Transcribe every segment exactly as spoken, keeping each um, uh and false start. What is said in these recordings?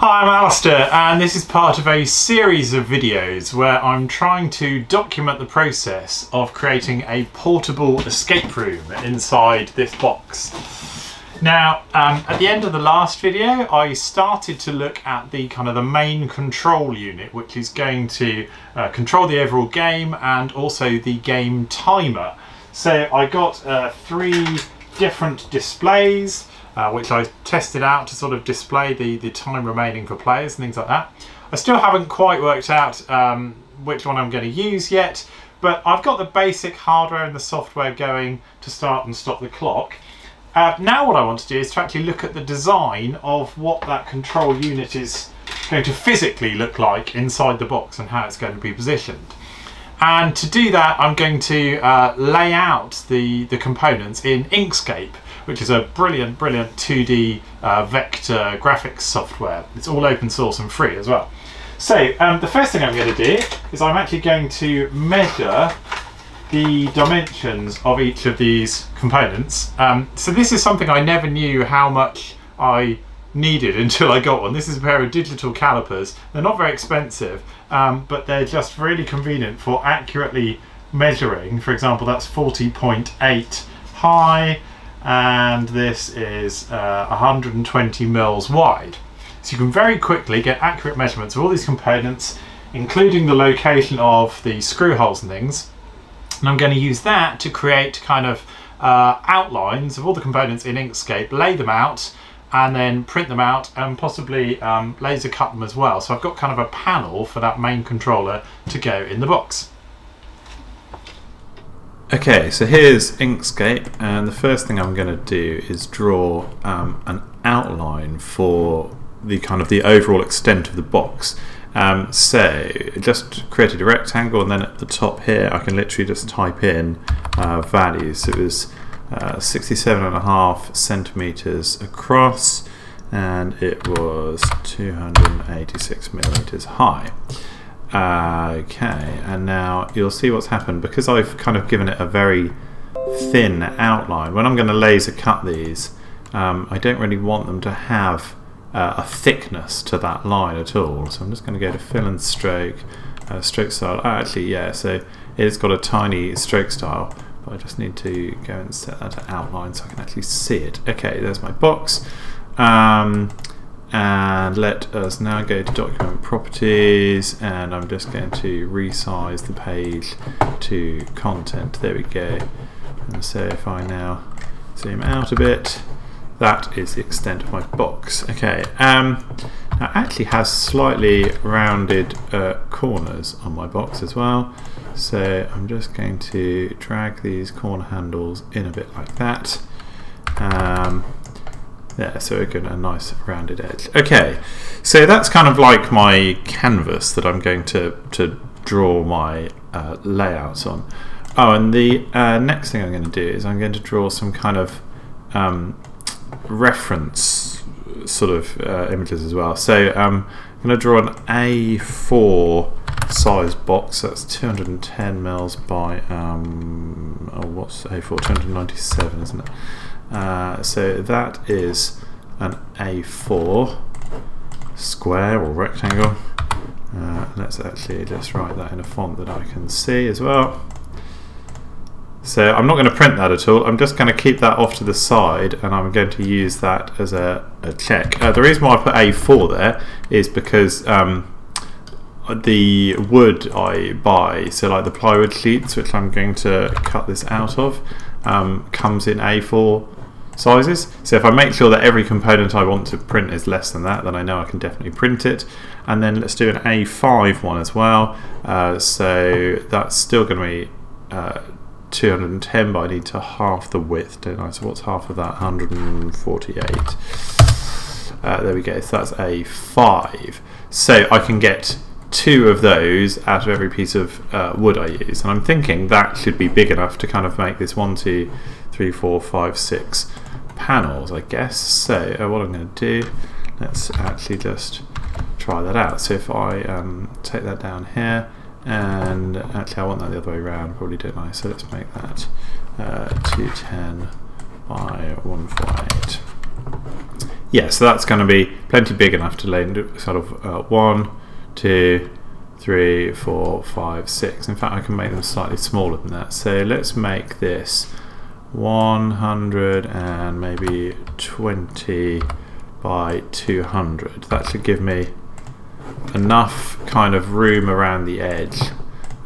Hi, I'm Alistair, and this is part of a series of videos where I'm trying to document the process of creating a portable escape room inside this box. Now, um, at the end of the last video, I started to look at the kind of the main control unit, which is going to uh, control the overall game and also the game timer. So I got uh, three different displays, Uh, which I tested out to sort of display the, the time remaining for players and things like that. I still haven't quite worked out um, which one I'm going to use yet, but I've got the basic hardware and the software going to start and stop the clock. Uh, now what I want to do is to actually look at the design of what that control unit is going to physically look like inside the box and how it's going to be positioned. And to do that, I'm going to uh, lay out the, the components in Inkscape, which is a brilliant, brilliant two D uh, vector graphics software. It's all open source and free as well. So um, the first thing I'm going to do is I'm actually going to measure the dimensions of each of these components. Um, so this is something I never knew how much I needed until I got one. This is a pair of digital calipers. They're not very expensive, um, but they're just really convenient for accurately measuring. For example, that's forty point eight high, and this is uh, one hundred twenty mils wide. So you can very quickly get accurate measurements of all these components, including the location of the screw holes and things. And I'm going to use that to create kind of uh, outlines of all the components in Inkscape, lay them out, and then print them out and possibly um, laser cut them as well. So I've got kind of a panel for that main controller to go in the box. Okay, so here's Inkscape, and the first thing I'm going to do is draw um, an outline for the kind of the overall extent of the box. Um, so just created a rectangle, and then at the top here I can literally just type in uh, values. So it was Uh, sixty-seven and a half centimeters across, and it was two hundred eighty-six millimeters high. Uh, okay, and now you'll see what's happened because I've kind of given it a very thin outline. When I'm going to laser cut these, um, I don't really want them to have uh, a thickness to that line at all. So I'm just going to go to fill and stroke, uh, stroke style. Oh, actually, yeah. So it's got a tiny stroke style. I just need to go and set that to outline so I can actually see it. Okay, there's my box. Um, and let us now go to document properties, and I'm just going to resize the page to content. There we go. And so if I now zoom out a bit, that is the extent of my box. Okay, um, now it actually has slightly rounded uh, corners on my box as well. So I'm just going to drag these corner handles in a bit like that. Um, there, so we're getting a nice rounded edge. Okay, so that's kind of like my canvas that I'm going to, to draw my uh, layouts on. Oh, and the uh, next thing I'm going to do is I'm going to draw some kind of um, reference sort of uh, images as well. So um, I'm going to draw an A four size box that's two hundred ten mils by um, oh, what's A four? two hundred ninety-seven, isn't it? Uh, so that is an A four square or rectangle. Uh, let's actually just write that in a font that I can see as well. So I'm not going to print that at all. I'm just going to keep that off to the side, and I'm going to use that as a, a check. Uh, the reason why I put A four there is because um, the wood I buy, so like the plywood sheets, which I'm going to cut this out of, um, comes in A four sizes. So if I make sure that every component I want to print is less than that, then I know I can definitely print it. And then let's do an A five one as well. Uh, so that's still going to be Uh, two hundred ten, but I need to half the width, don't I? So what's half of that? one hundred forty-eight. Uh, there we go. So that's A five. So I can get two of those out of every piece of uh, wood I use, and I'm thinking that should be big enough to kind of make this one, two, three, four, five, six panels, I guess. So uh, what I'm going to do, let's actually just try that out. So if I um, take that down here. And actually I want that the other way around, probably, don't I? So let's make that uh, two ten by one forty-eight. Yeah, so that's going to be plenty big enough to lay sort of uh, one, two, three, four, five, six. In fact, I can make them slightly smaller than that. So let's make this one hundred and maybe twenty by two hundred. That should give me enough kind of room around the edge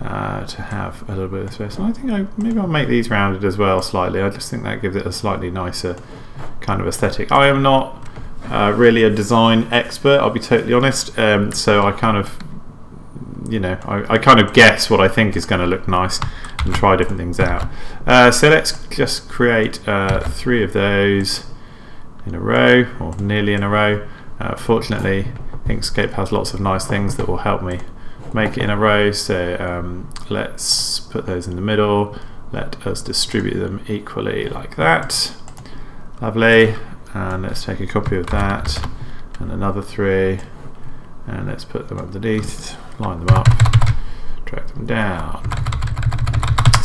uh, to have a little bit of space. And I think I, maybe I'll make these rounded as well slightly. I just think that gives it a slightly nicer kind of aesthetic. I am not uh, really a design expert, I'll be totally honest, um, so I kind of, you know, I, I kind of guess what I think is going to look nice and try different things out. Uh, so let's just create uh, three of those in a row, or nearly in a row. Uh, fortunately, Inkscape has lots of nice things that will help me make it in a row, so um, let's put those in the middle. Let us distribute them equally like that. Lovely. And let's take a copy of that and another three, and let's put them underneath, line them up, drag them down.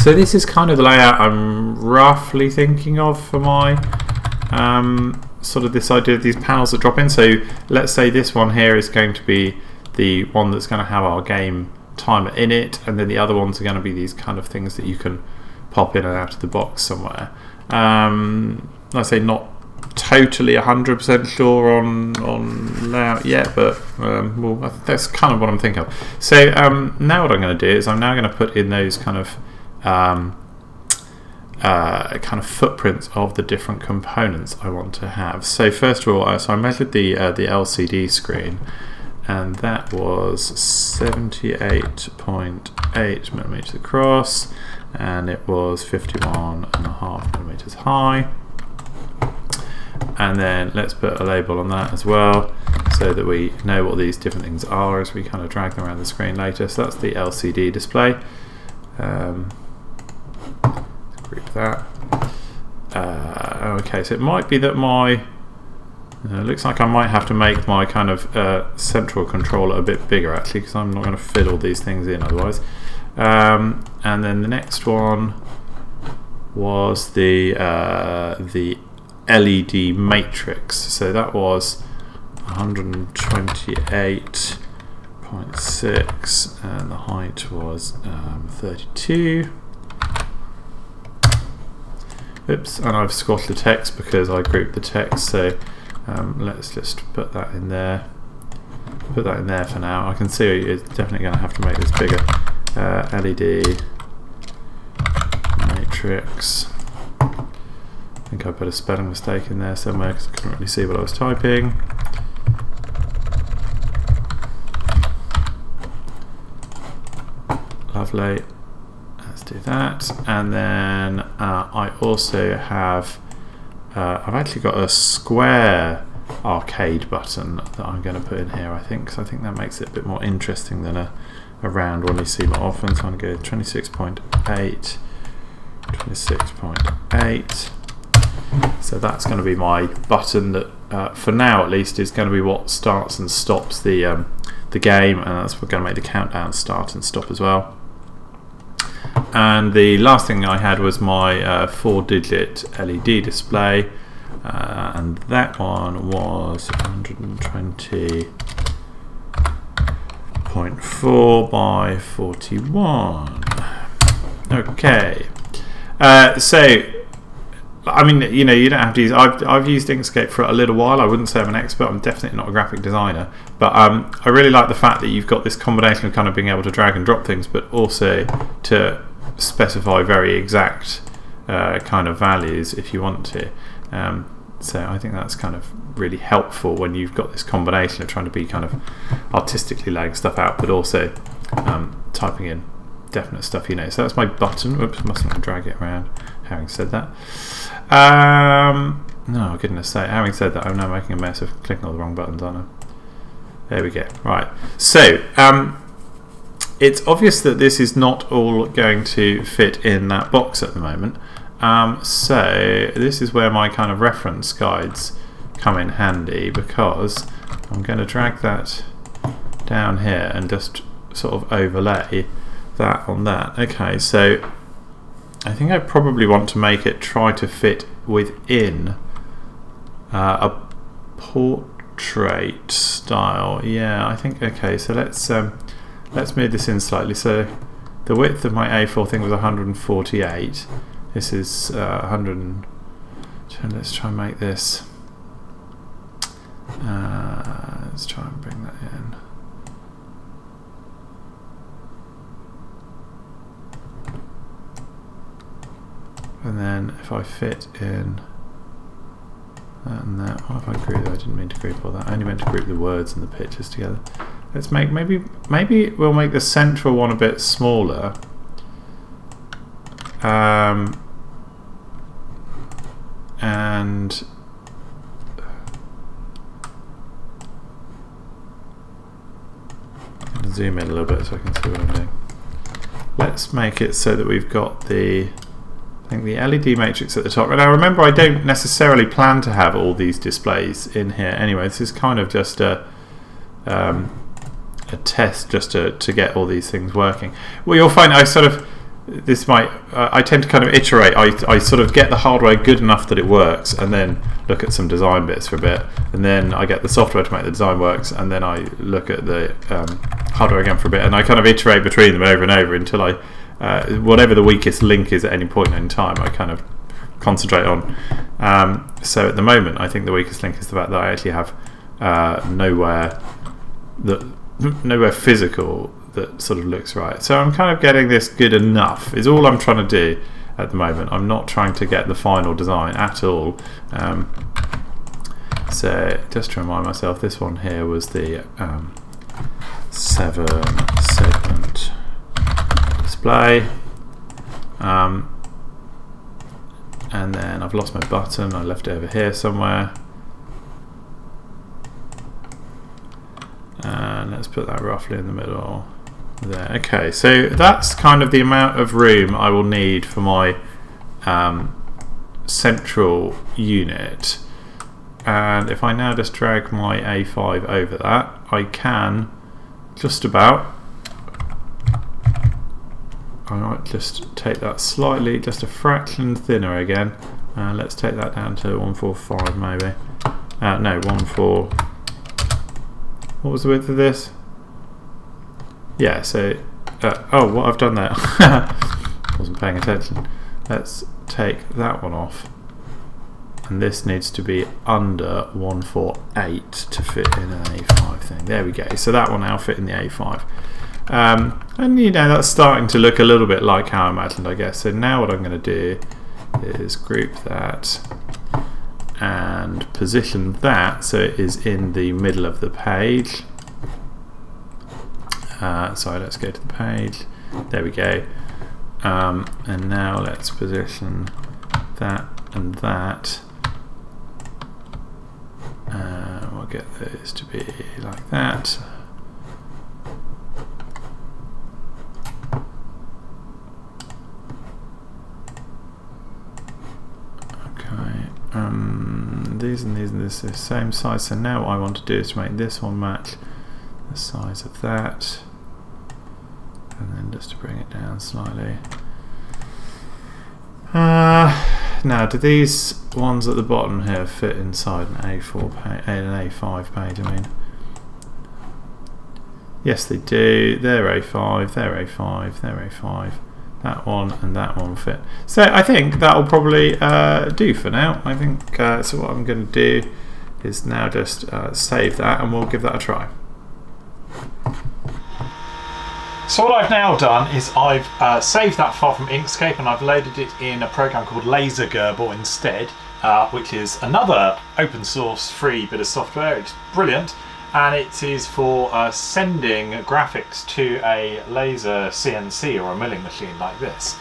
So this is kind of the layout I'm roughly thinking of for my um, sort of this idea of these panels that drop in. So let's say this one here is going to be the one that's going to have our game timer in it, and then the other ones are going to be these kind of things that you can pop in and out of the box somewhere. Um, I say not totally one hundred percent sure on on layout yet, but um, well, that's kind of what I'm thinking of. So um, now what I'm going to do is I'm now going to put in those kind of um, uh, kind of footprints of the different components I want to have. So first of all, uh, so I measured the uh, the L C D screen, and that was seventy-eight point eight millimeters across, and it was fifty-one and a half millimeters high. And then let's put a label on that as well, so that we know what these different things are as we kind of drag them around the screen later. So that's the L C D display. Um, group that. Uh, okay, so it might be that my uh, looks like I might have to make my kind of uh, central controller a bit bigger actually, because I'm not going to fit all these things in otherwise. Um, and then the next one was the uh, the L E D matrix, so that was one twenty-eight point six, and the height was um, thirty-two. Oops, and I've squashed the text because I grouped the text, so um, let's just put that in there. Put that in there for now. I can see it's definitely going to have to make this bigger. Uh, L E D matrix. I think I put a spelling mistake in there somewhere because I couldn't really see what I was typing. Lovely. Let's do that. And then uh, I also have, uh, I've actually got a square arcade button that I'm going to put in here, I think, because I think that makes it a bit more interesting than a, a round one you see more often. So I'm going to go twenty-six point eight, twenty-six point eight. So that's going to be my button that, uh, for now at least, is going to be what starts and stops the um, the game, and that's going to make the countdown start and stop as well. And the last thing I had was my uh, four-digit L E D display, uh, and that one was one twenty point four by forty-one. Okay, uh, so. I mean, you know, you don't have to use. I've I've used Inkscape for a little while. I wouldn't say I'm an expert. I'm definitely not a graphic designer, but um, I really like the fact that you've got this combination of kind of being able to drag and drop things, but also to specify very exact uh, kind of values if you want to. Um, so I think that's kind of really helpful when you've got this combination of trying to be kind of artistically laying stuff out, but also um, typing in definite stuff, you know. So that's my button. Oops, mustn't drag it around. Having said that, um, no, goodness sake, having said that, I'm now making a mess of clicking all the wrong buttons, aren't I? There we go, right. So, um, it's obvious that this is not all going to fit in that box at the moment. Um, so, this is where my kind of reference guides come in handy, because I'm going to drag that down here and just sort of overlay that on that. Okay, so I think I probably want to make it try to fit within uh, a portrait style. Yeah, I think okay. So let's um, let's move this in slightly. So the width of my A four thing was one hundred forty-eight. This is uh, one hundred ten. Let's try and make this. Uh, let's try and bring that in. And then if I fit in that and that, oh, if I group that, I didn't mean to group all that. I only meant to group the words and the pictures together. Let's make maybe maybe we'll make the central one a bit smaller. Um, and I'm gonna zoom in a little bit so I can see what I'm doing. Let's make it so that we've got the. I think the L E D matrix at the top. Now remember, I don't necessarily plan to have all these displays in here anyway. This is kind of just a, um, a test just to, to get all these things working. Well, you'll find I sort of, this might, uh, I tend to kind of iterate. I, I sort of get the hardware good enough that it works and then look at some design bits for a bit. And then I get the software to make the design works and then I look at the um, hardware again for a bit. And I kind of iterate between them over and over until I Uh, whatever the weakest link is at any point in time, I kind of concentrate on. Um, so at the moment, I think the weakest link is the fact that I actually have uh, nowhere that nowhere physical that sort of looks right. So I'm kind of getting this good enough is all I'm trying to do at the moment. I'm not trying to get the final design at all. Um, so just to remind myself, this one here was the um, seven segment display, um, and then I've lost my button. I left it over here somewhere, and let's put that roughly in the middle there. Okay, so that's kind of the amount of room I will need for my um, central unit. And if I now just drag my A five over that, I can just about. I might just take that slightly, just a fraction thinner again. Uh, let's take that down to one forty-five maybe. Uh, no, one four. What was the width of this? Yeah, so. Uh, oh, what I've done there. Wasn't paying attention. Let's take that one off. And this needs to be under one forty-eight to fit in an A five thing. There we go. So that one now fit in the A five. Um, and you know, that's starting to look a little bit like how I imagined, I guess. So now what I'm going to do is group that and position that so it is in the middle of the page. Uh, so let's go to the page. There we go. Um, and now let's position that and that. Uh, we'll get those to be like that. Um, these and these and this are the same size, so now what I want to do is to make this one match the size of that, and then just to bring it down slightly. Uh, now, do these ones at the bottom here fit inside an A four page, an A five page? I mean, yes, they do. They're A five, they're A five, they're A five. That one and that one fit. So I think that'll probably uh, do for now. I think uh, so. What I'm going to do is now just uh, save that, and we'll give that a try. So what I've now done is I've uh, saved that file from Inkscape, and I've loaded it in a program called LaserGRBL instead, uh, which is another open source free bit of software. It's brilliant. And it is for uh, sending graphics to a laser C N C or a milling machine like this.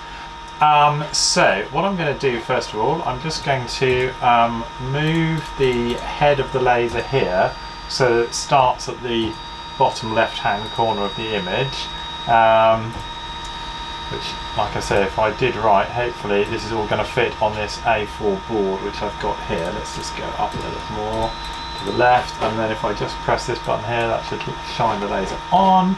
Um, so what I'm going to do first of all, I'm just going to um, move the head of the laser here so that it starts at the bottom left hand corner of the image, um, which, like I say, if I did right, hopefully this is all going to fit on this A four board which I've got here. Let's just go up a little more to the left, and then if I just press this button here, that should shine the laser on.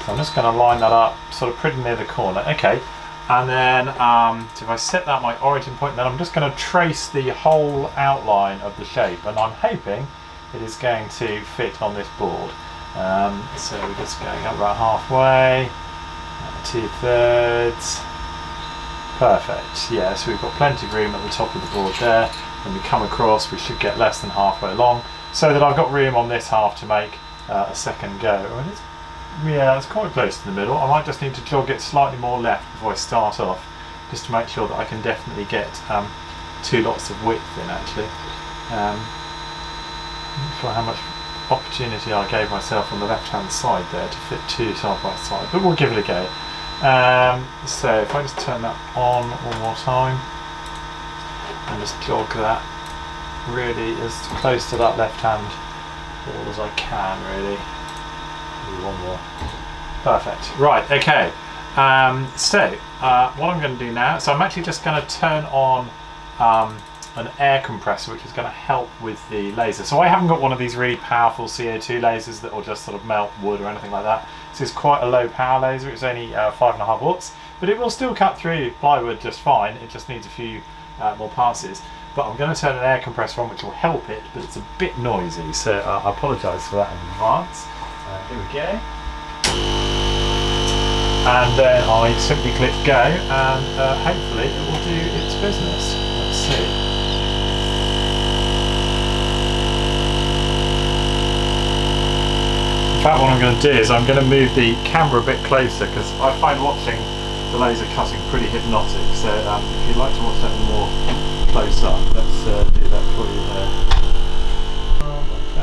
So I'm just going to line that up sort of pretty near the corner. Okay, and then um, so if I set that my origin point, then I'm just going to trace the whole outline of the shape, and I'm hoping it is going to fit on this board. Um, so we're just going up about halfway, two thirds, perfect. Yeah, so we've got plenty of room at the top of the board there. When we come across, we should get less than halfway along, so that I've got room on this half to make uh, a second go. I mean, it's, yeah, it's quite close to the middle. I might just need to jog it slightly more left before I start off, just to make sure that I can definitely get um, two lots of width in, actually. Um, I'm not sure how much opportunity I gave myself on the left hand side there to fit two side by side, but we'll give it a go. Um, so if I just turn that on one more time and just jog that really as close to that left hand wall as I can, really. Maybe one more. Perfect. Right, okay. Um, so uh, what I'm going to do now, so I'm actually just going to turn on um, an air compressor, which is going to help with the laser. So I haven't got one of these really powerful C O two lasers that will just sort of melt wood or anything like that. This is quite a low power laser. It's only uh, five and a half watts, but it will still cut through plywood just fine. It just needs a few uh, more passes. But I'm going to turn an air compressor on, which will help it, but it's a bit noisy, so uh, I apologise for that in advance. Uh, here we go. And then I simply click go, and uh, hopefully it will do its business. Let's see. In fact, what I'm going to do is I'm going to move the camera a bit closer, because I find watching the laser cutting pretty hypnotic. So um, if you'd like to watch that more close up, let's uh, do that for you there. Like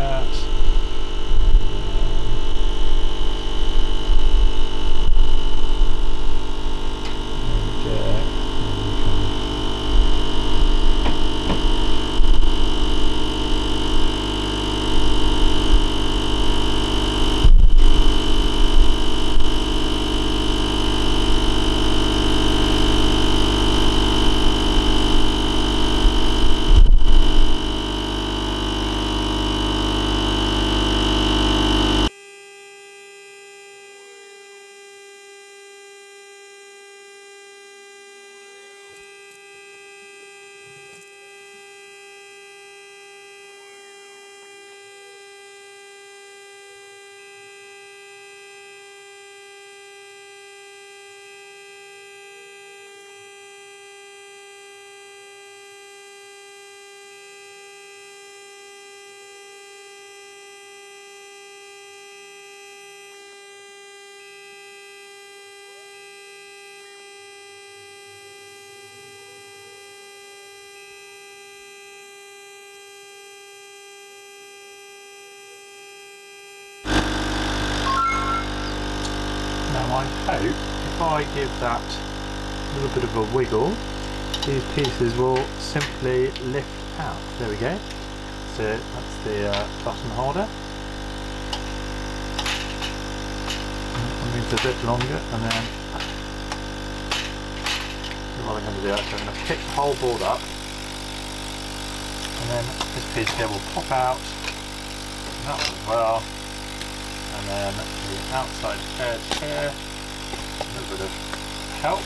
that. I hope if I give that a little bit of a wiggle, these pieces will simply lift out. There we go. So that's the uh, button holder. That means a bit longer, and then so what I'm going to do actually, I'm going to pick the whole board up, and then this piece here will pop out, and that one as well. And then the outside edge here, a little bit of help.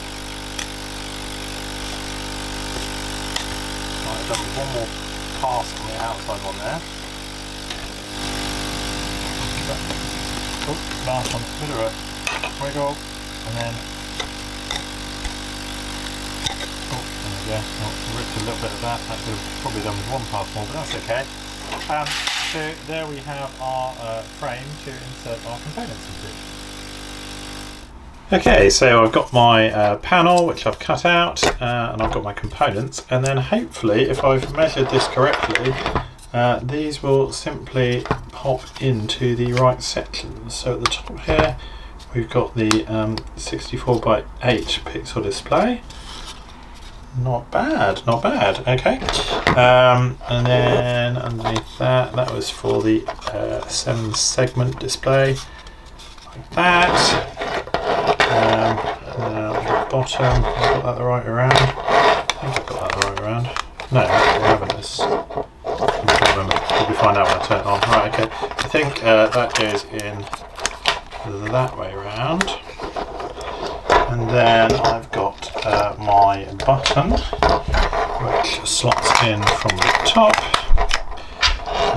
Right, I've done one more pass on the outside one there. Oh, last one, a bit of a wiggle, and then, oh, there we go, I'll rip a little bit of that. That could have probably done with one pass more, but that's okay. Um, so there we have our uh, frame to insert our components into. Okay, so I've got my uh, panel, which I've cut out, uh, and I've got my components, and then hopefully, if I've measured this correctly, uh, these will simply pop into the right sections. So at the top here, we've got the um, sixty-four by eight pixel display. Not bad, not bad, okay. Um, and then underneath that, that was for the uh, seven segment display, like that. Um, and then at the bottom, I've got that the right around. I think I've got that the right around. No, I haven't. I remember. Probably find out when I turn it on. Right, okay. I think uh, that goes in that way around. And then I've got uh, my button, which slots in from the top.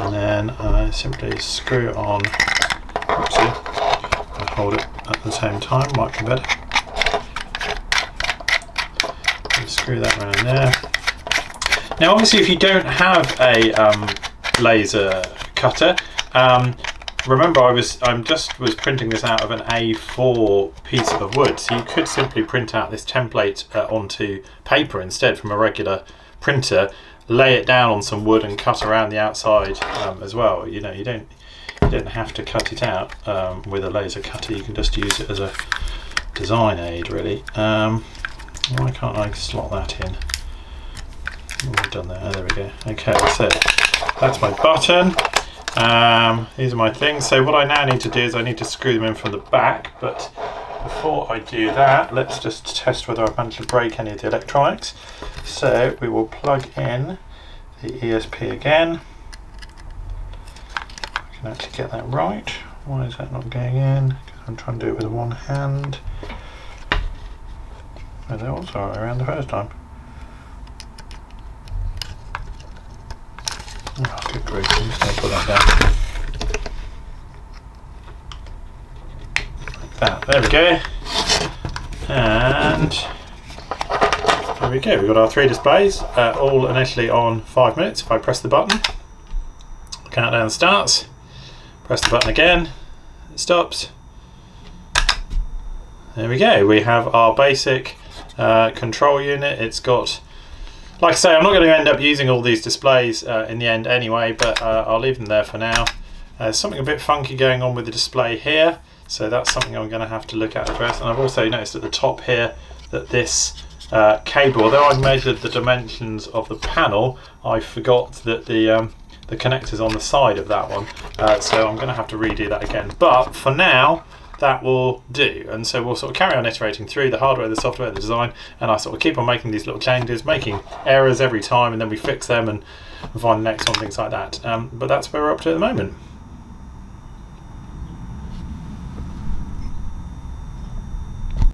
and then I simply screw on, oopsie, and hold it at the same time, might be better. And screw that one in there. Now obviously if you don't have a um, laser cutter, um, remember I was I'm just was printing this out of an A four piece of wood, so you could simply print out this template uh, onto paper instead from a regular printer, lay it down on some wood and cut around the outside um, as well. You know, you don't you don't have to cut it out um, with a laser cutter. You can just use it as a design aid really. Um, why can't I slot that in? We've done that. Oh, there we go. Okay, so that's my button. Um, these are my things. So what I now need to do is I need to screw them in from the back. But before I do that, let's just test whether I've managed to break any of the electronics. So we will plug in the E S P again. I can actually get that right. Why is that not going in? Because I'm trying to do it with one hand. Oh, that was all right around the first time. Oh, good grief, I'm just going to put that down. Like that, there we go. And there we go, we've got our three displays, uh, all initially on five minutes. If I press the button, the countdown starts. Press the button again, it stops. There we go, we have our basic uh, control unit. It's got, like I say, I'm not going to end up using all these displays uh, in the end anyway, but uh, I'll leave them there for now. Uh, there's something a bit funky going on with the display here, so that's something I'm going to have to look at first. And I've also noticed at the top here that this uh, cable, although I've measured the dimensions of the panel, I forgot that the, um, the connector's on the side of that one, uh, so I'm going to have to redo that again. But for now, that will do, and so we'll sort of carry on iterating through the hardware, the software, the design, and I sort of keep on making these little changes, making errors every time, and then we fix them and find the next one, things like that. Um, but that's where we're up to at the moment.